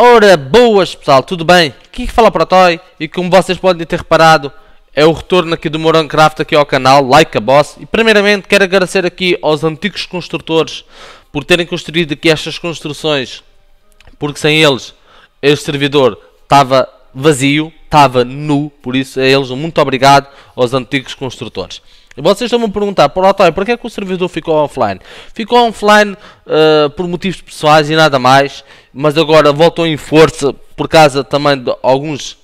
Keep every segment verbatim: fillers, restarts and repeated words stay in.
Ora boas pessoal, tudo bem? Aqui que fala para o Toy e como vocês podem ter reparado é o retorno aqui do MorangoCraft aqui ao canal, like a boss. E primeiramente quero agradecer aqui aos antigos construtores por terem construído aqui estas construções, porque sem eles este servidor estava vazio, estava nu, por isso a eles um muito obrigado aos antigos construtores. E vocês estão me perguntar, por Toy, porque é que o servidor ficou offline? Ficou offline uh, por motivos pessoais e nada mais, mas agora voltou em força por causa também de alguns.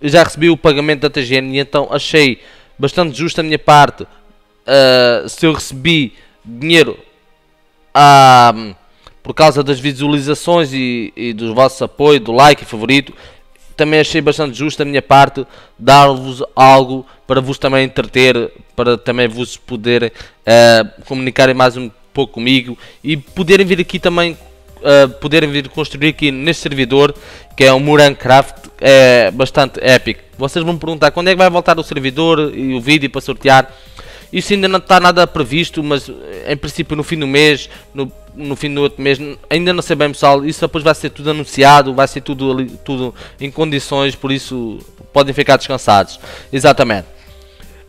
Eu já recebi o pagamento da T G N e então achei bastante justo a minha parte uh, se eu recebi dinheiro uh, por causa das visualizações e, e do vosso apoio, do like e favorito. Também achei bastante justo a minha parte dar-vos algo para vos também entreter, para também vos poderem uh, comunicarem mais um pouco comigo e poderem vir aqui também, uh, poderem vir construir aqui neste servidor que é o MorangoCraft, é bastante épico. Vocês vão me perguntar quando é que vai voltar o servidor e o vídeo para sortear. Isso ainda não está nada previsto, mas em princípio no fim do mês, no, no fim do outro mês, ainda não sei bem pessoal, isso depois vai ser tudo anunciado, vai ser tudo, ali, tudo em condições, por isso podem ficar descansados. Exatamente.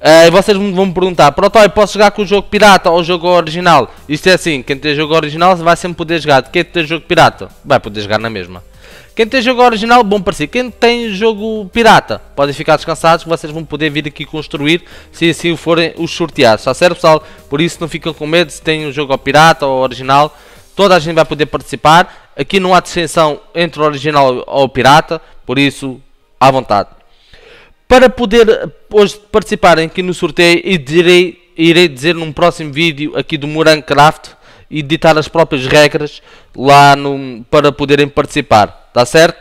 Uh, vocês vão me perguntar, Protoy, posso jogar com o jogo pirata ou o jogo original? Isto é assim, quem tem jogo original vai sempre poder jogar, quem tem jogo pirata vai poder jogar na mesma. Quem tem jogo original, bom para si. Quem tem jogo pirata, podem ficar descansados que vocês vão poder vir aqui construir se assim forem os sorteados. Está certo, pessoal? Por isso não ficam com medo se tem um jogo pirata ou original. Toda a gente vai poder participar. Aqui não há distinção entre o original ou o pirata. Por isso, à vontade. Para poder hoje participarem aqui no sorteio, e direi, irei dizer num próximo vídeo aqui do MorangoCraft e ditar as próprias regras lá no, para poderem participar. Está certo?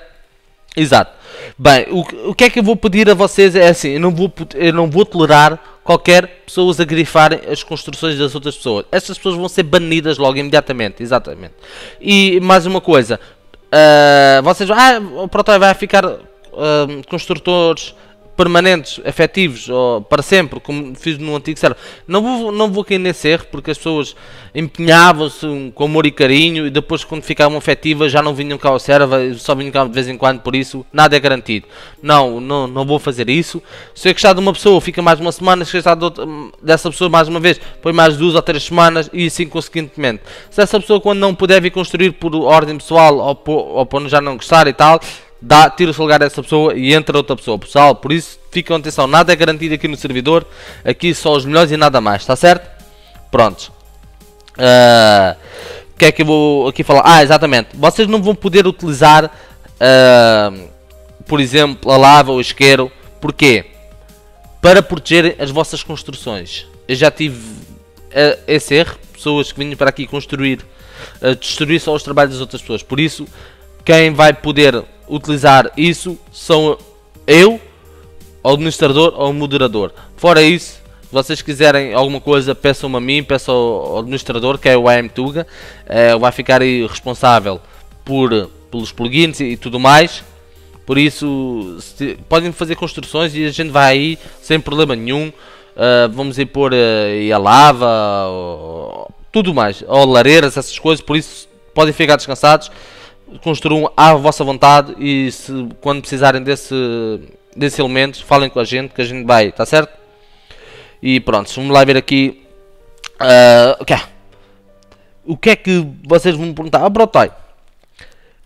Exato. Bem, o, o que é que eu vou pedir a vocês é assim, eu não vou, eu não vou tolerar qualquer pessoas a grifarem as construções das outras pessoas. Estas pessoas vão ser banidas logo, imediatamente. Exatamente. E mais uma coisa, uh, vocês ah, o Protoy vai ficar uh, construtores permanentes, efetivos, ou para sempre, como fiz no antigo server. Não vou, não vou cair nesse erro, porque as pessoas empenhavam-se com amor e carinho e depois quando ficavam efetivas já não vinham cá ao server, só vinham cá de vez em quando, por isso nada é garantido. Não, não, não vou fazer isso. Se eu gostar de uma pessoa, fica mais uma semana, se eu gostar de outra, dessa pessoa mais uma vez, põe mais duas ou três semanas e assim consequentemente. Se essa pessoa quando não puder vir construir por ordem pessoal ou por, ou por já não gostar e tal, dá, tira o lugar dessa pessoa e entra outra pessoa, pessoal. Por isso, fiquem atenção, nada é garantido aqui no servidor. Aqui só os melhores e nada mais, está certo? Prontos. O uh, que é que eu vou aqui falar? Ah, exatamente. Vocês não vão poder utilizar, uh, por exemplo, a lava ou o isqueiro. Porquê? Para protegerem as vossas construções. Eu já tive uh, esse erro. Pessoas que vinham para aqui construir, uh, destruir só os trabalhos das outras pessoas. Por isso, quem vai poder utilizar isso são eu, o administrador ou o moderador. Fora isso, se vocês quiserem alguma coisa, peçam-me a mim, peçam ao administrador, que é o I M Tuga, é, vai ficar aí responsável por, pelos plugins e, e tudo mais. Por isso, se, podem fazer construções e a gente vai aí sem problema nenhum. Uh, vamos aí pôr uh, a lava, ou, tudo mais, ou lareiras, essas coisas, por isso podem ficar descansados. Construam à vossa vontade e se, quando precisarem desse, desse elementos, falem com a gente que a gente vai, tá certo? E pronto, vamos lá ver aqui uh, okay. O que é que vocês vão me perguntar? Ah, Protoy,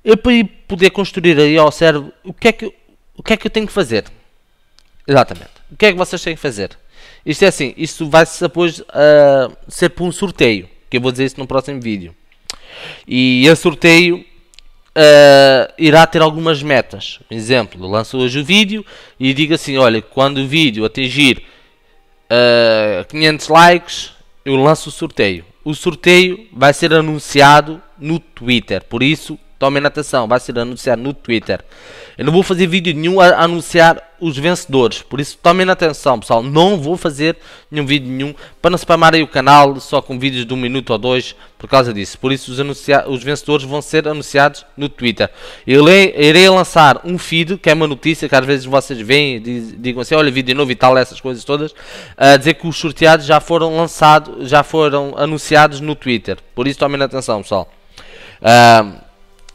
eu para poder construir aí ao servo, o que é que, o que é que eu tenho que fazer? Exatamente, o que é que vocês têm que fazer? Isto é assim, isto vai-se depois uh, ser por um sorteio, que eu vou dizer isso no próximo vídeo. E esse sorteio Uh, irá ter algumas metas. Por exemplo, lanço hoje o vídeo e digo assim, olha, quando o vídeo atingir uh, quinhentos likes, eu lanço o sorteio. O sorteio vai ser anunciado no Twitter, por isso tomem atenção, vai ser anunciado no Twitter. Eu não vou fazer vídeo nenhum a anunciar os vencedores, por isso tomem atenção pessoal, não vou fazer nenhum vídeo nenhum, para não spamar aí o canal só com vídeos de um minuto ou dois por causa disso. Por isso os, os vencedores vão ser anunciados no Twitter. Eu irei lançar um feed, que é uma notícia que às vezes vocês veem e diz, digam assim, olha, vídeo novo e tal, essas coisas todas, a dizer que os sorteados já foram lançados, já foram anunciados no Twitter, por isso tomem atenção pessoal. Uh,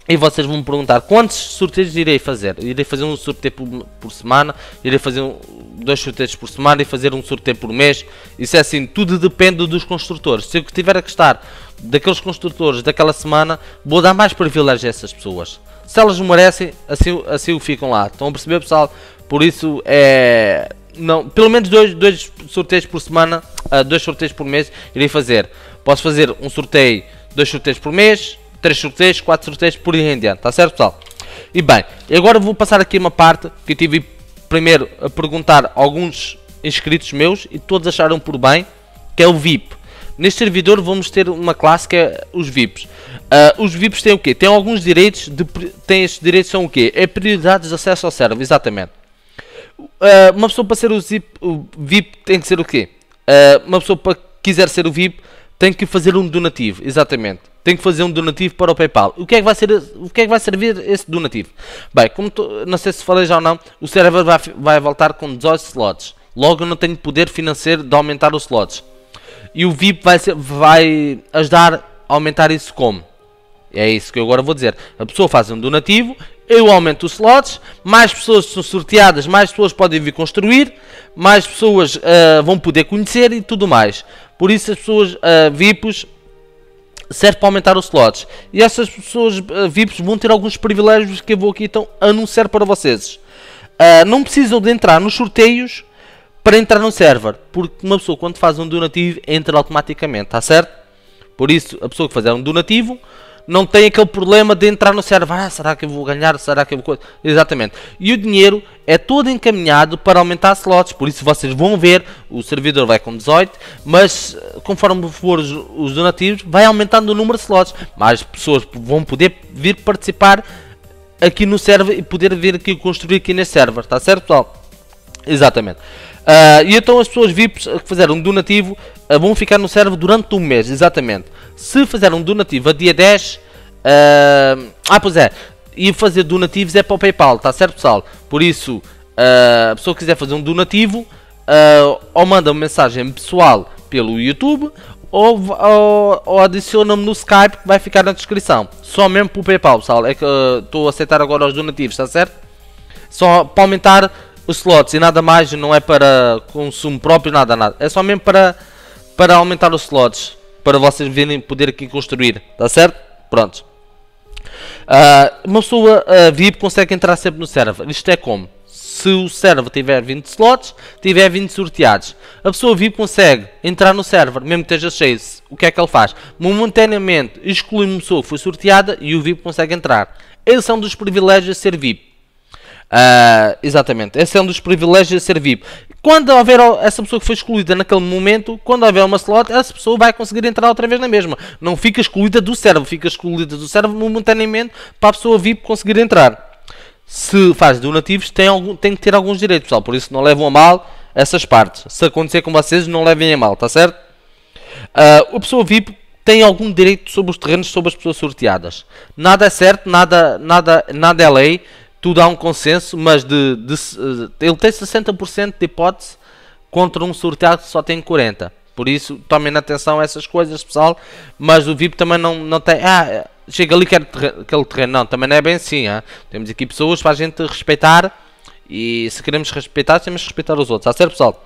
E vocês vão me perguntar quantos sorteios irei fazer. Irei fazer um sorteio por, por semana, irei fazer um, dois sorteios por semana e fazer um sorteio por mês. Isso é assim, tudo depende dos construtores. Se eu tiver a gostar daqueles construtores daquela semana, vou dar mais privilégio a essas pessoas. Se elas merecem, assim, assim o ficam lá. Estão a perceber, pessoal? Por isso é... Não, pelo menos dois, dois sorteios por semana, uh, dois sorteios por mês irei fazer. Posso fazer um sorteio, dois sorteios por mês, três sorteios, quatro sorteios por aí em diante, tá certo, pessoal? E bem, agora vou passar aqui uma parte que eu tive primeiro a perguntar a alguns inscritos meus e todos acharam por bem, que é o V I P. Neste servidor vamos ter uma classe que é os V I Ps. Uh, os V I Ps têm o quê? Têm alguns direitos, de, têm estes direitos são o quê? É prioridades de acesso ao server, exatamente. Uh, uma pessoa para ser o, zip, o V I P tem que ser o quê? Uh, uma pessoa para quiser ser o V I P tem que fazer um donativo, exatamente. Tem que fazer um donativo para o PayPal. O que é que vai, ser, o que é que vai servir esse donativo? Bem, como tô, não sei se falei já ou não, o server vai, vai voltar com dezoito slots. Logo eu não tenho poder financeiro de aumentar os slots. E o V I P vai, ser, vai ajudar a aumentar isso como? É isso que eu agora vou dizer. A pessoa faz um donativo, eu aumento os slots, mais pessoas são sorteadas, mais pessoas podem vir construir, mais pessoas uh, vão poder conhecer e tudo mais. Por isso as pessoas uh, V I Ps servem para aumentar os slots. E essas pessoas uh, V I Ps vão ter alguns privilégios que eu vou aqui então anunciar para vocês. Uh, não precisam de entrar nos sorteios para entrar no server, porque uma pessoa quando faz um donativo entra automaticamente, está certo? Por isso a pessoa que fizer um donativo não tem aquele problema de entrar no server. Ah, será que eu vou ganhar? Será que eu vou... Exatamente. E o dinheiro é todo encaminhado para aumentar slots. Por isso vocês vão ver, o servidor vai com dezoito. Mas conforme for os, os donativos, vai aumentando o número de slots. Mais pessoas vão poder vir participar aqui no server e poder vir aqui construir aqui neste server. Está certo, pessoal? Exatamente. Uh, e então as pessoas V I Ps que fizeram um donativo uh, vão ficar no server durante um mês, exatamente. Se fizer um donativo a dia dez... Uh, ah, pois é. E fazer donativos é para o PayPal, está certo, pessoal? Por isso, uh, a pessoa que quiser fazer um donativo, uh, ou manda uma mensagem pessoal pelo YouTube, ou, ou, ou adiciona-me no Skype, que vai ficar na descrição. Só mesmo para o PayPal, pessoal. É que estou uh, a aceitar agora os donativos, está certo? Só para aumentar os slots e nada mais, não é para consumo próprio, nada, nada. É só mesmo para, para aumentar os slots. Para vocês virem poder aqui construir, tá certo? Pronto. Uh, uma pessoa uh, V I P consegue entrar sempre no server. Isto é como? Se o server tiver vinte slots, tiver vinte sorteados. A pessoa V I P consegue entrar no server, mesmo que esteja cheio. O que é que ele faz? Momentaneamente exclui uma pessoa que foi sorteada e o V I P consegue entrar. Esse é um dos privilégios de ser V I P. Uh, exatamente, esse é um dos privilégios de ser V I P. Quando houver essa pessoa que foi excluída naquele momento, quando houver uma slot, essa pessoa vai conseguir entrar outra vez na mesma. Não fica excluída do server, fica excluída do server momentaneamente para a pessoa V I P conseguir entrar. Se faz donativos, tem, algum, tem que ter alguns direitos, pessoal. Por isso não levam a mal essas partes. Se acontecer com vocês, não levem a mal, está certo? Uh, a pessoa V I P tem algum direito sobre os terrenos, sobre as pessoas sorteadas. Nada é certo, nada, nada, nada é lei. Tudo há um consenso, mas de, de, de, ele tem sessenta por cento de hipótese contra um sorteado que só tem quarenta por cento. Por isso, tomem atenção a essas coisas, pessoal. Mas o V I P também não, não tem... Ah, chega ali quer terreno, aquele terreno. Não, também não é bem assim. Hein? Temos aqui pessoas para a gente respeitar. E se queremos respeitar, temos que respeitar os outros. Está certo, pessoal?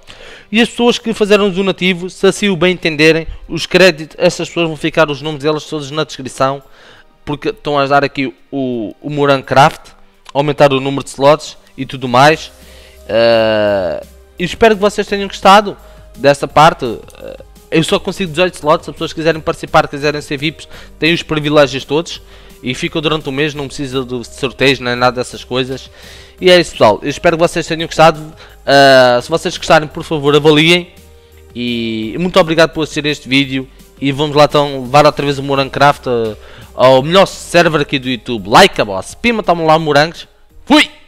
E as pessoas que fizeram o donativo, se assim o bem entenderem, os créditos, essas pessoas vão ficar os nomes delas todos na descrição. Porque estão a ajudar aqui o, o MorangoCraft. Aumentar o número de slots e tudo mais. Uh, espero que vocês tenham gostado desta parte. Uh, eu só consigo dezoito slots. Se as pessoas quiserem participar, quiserem ser V I Ps, têm os privilégios todos. E ficam durante o mês, não precisa de sorteios nem nada dessas coisas. E é isso, pessoal. Eu espero que vocês tenham gostado. Uh, se vocês gostarem, por favor, avaliem. E muito obrigado por assistir este vídeo. E vamos lá então levar outra vez o MorangoCraft ao melhor server aqui do YouTube. Like a boss. Pima, tamo lá morangos. Fui!